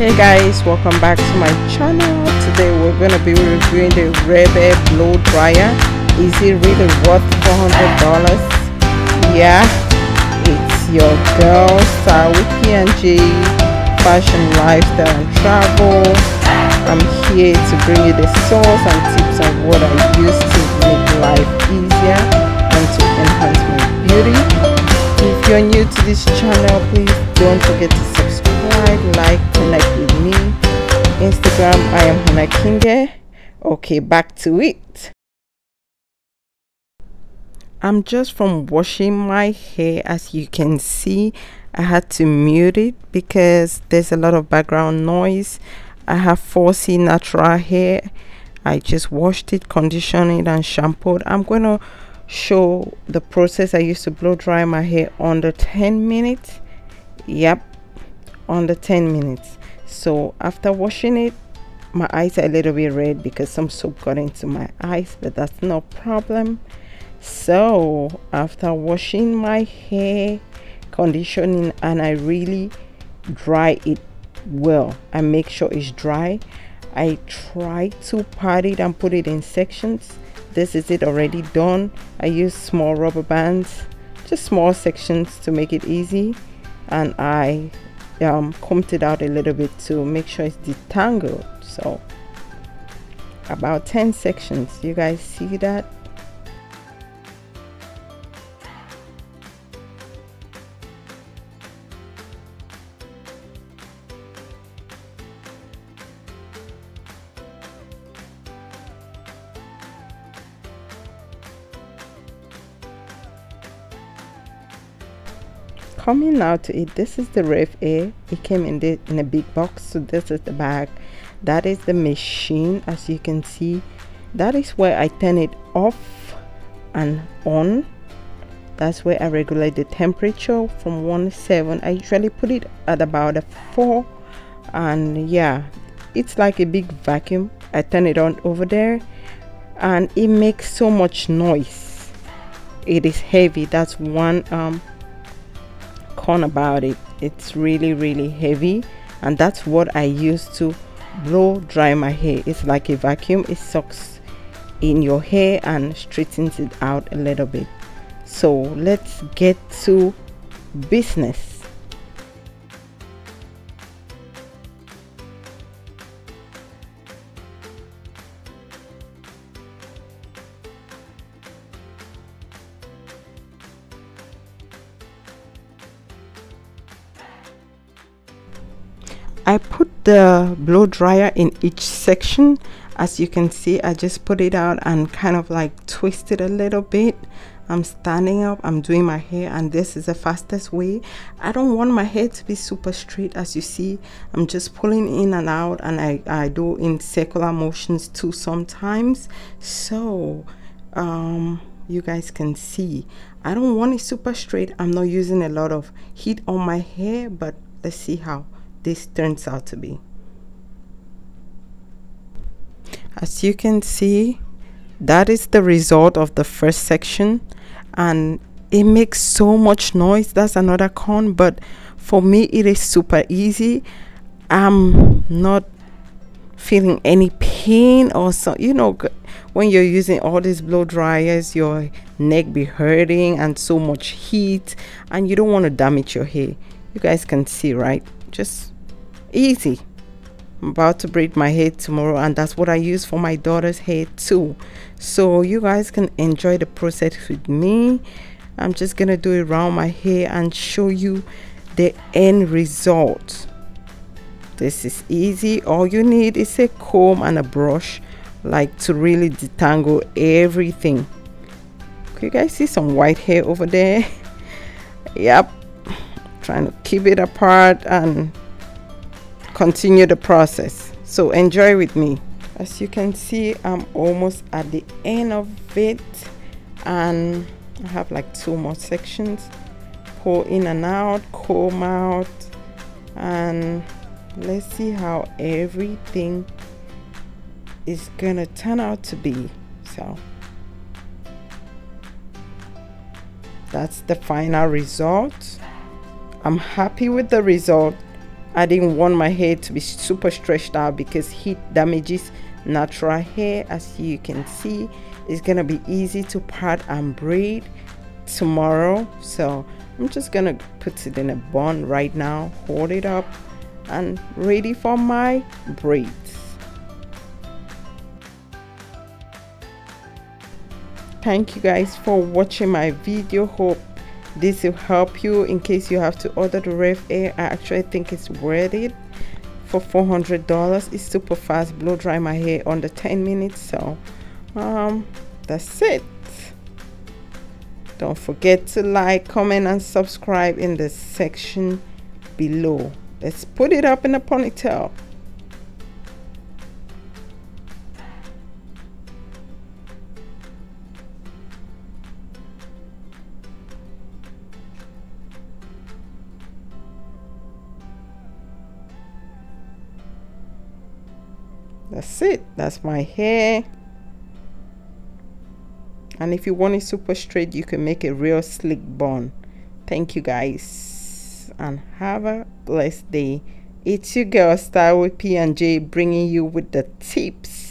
Hey guys, welcome back to my channel. Today we're going to be reviewing the Revair blow dryer. Is it really worth $400? Yeah, it's your girl Star with P&G, fashion, lifestyle and travel. I'm here to bring you the source and tips on what I use to make life easier and to enhance my beauty. If you're new to this channel, please don't forget to subscribe, like, connect with me. Instagram, I am Hannah Kinge. Okay, back to it. I'm just from washing my hair. As you can see, I had to mute it because there's a lot of background noise. I have 4C natural hair. I just washed it, conditioned it and shampooed. I'm going to show the process I used to blow dry my hair under 10 minutes. Yep, under 10 minutes. So after washing it, my eyes are a little bit red because some soap got into my eyes, but that's no problem. So after washing my hair, conditioning, and I really dry it well. I make sure it's dry. I try to part it and put it in sections. This is it already done. I use small rubber bands, just small sections to make it easy, and I combed it out a little bit to make sure it's detangled. So about 10 sections. You guys see that? Coming now to it, this is the Revair. It came in a big box, so this is the bag. That is the machine, as you can see. That is where I turn it off and on. That's where I regulate the temperature from 1 to 7. I usually put it at about a 4, and yeah, it's like a big vacuum. I turn it on over there, and it makes so much noise. It is heavy. That's one con about it. It's really heavy, and that's what I use to blow dry my hair. It's like a vacuum. It sucks in your hair and straightens it out a little bit. So let's get to business. I put the blow dryer in each section. As you can see, I just put it out and kind of like twist it a little bit. I'm standing up, I'm doing my hair, and this is the fastest way. I don't want my hair to be super straight. As you see, I'm just pulling in and out, and I do in circular motions too sometimes. So you guys can see I don't want it super straight. I'm not using a lot of heat on my hair, but let's see how this turns out to be. As you can see, that is the result of the first section, and it makes so much noise. That's another con, but for me it is super easy. I'm not feeling any pain or so. You know, when you're using all these blow dryers, your neck be hurting and so much heat, and you don't want to damage your hair. You guys can see, right? Just easy. I'm about to braid my hair tomorrow, and that's what I use for my daughter's hair too. So you guys can enjoy the process with me. I'm just gonna do it around my hair and show you the end result. This is easy. All you need is a comb and a brush, like, to really detangle everything. Okay, you guys see some white hair over there? Yep, trying to keep it apart and continue the process. So enjoy with me. As you can see, I'm almost at the end of it, and I have like 2 more sections. Pull in and out, comb out, and let's see how everything is gonna turn out to be. So that's the final result. I'm happy with the result. I didn't want my hair to be super stretched out because heat damages natural hair. As you can see, it's gonna be easy to part and braid tomorrow, so I'm just gonna put it in a bun right now, hold it up, and ready for my braids. Thank you guys for watching my video. Hope this will help you in case you have to order the Revair. I actually think it's worth it for $400. It's super fast, blow dry my hair under 10 minutes. So that's it. Don't forget to like, comment, and subscribe in the section below. Let's put it up in a ponytail. That's it. That's my hair. And if you want it super straight, you can make a real slick bun. Thank you guys, and have a blessed day. It's your girl, Style with P&J, bringing you with the tips.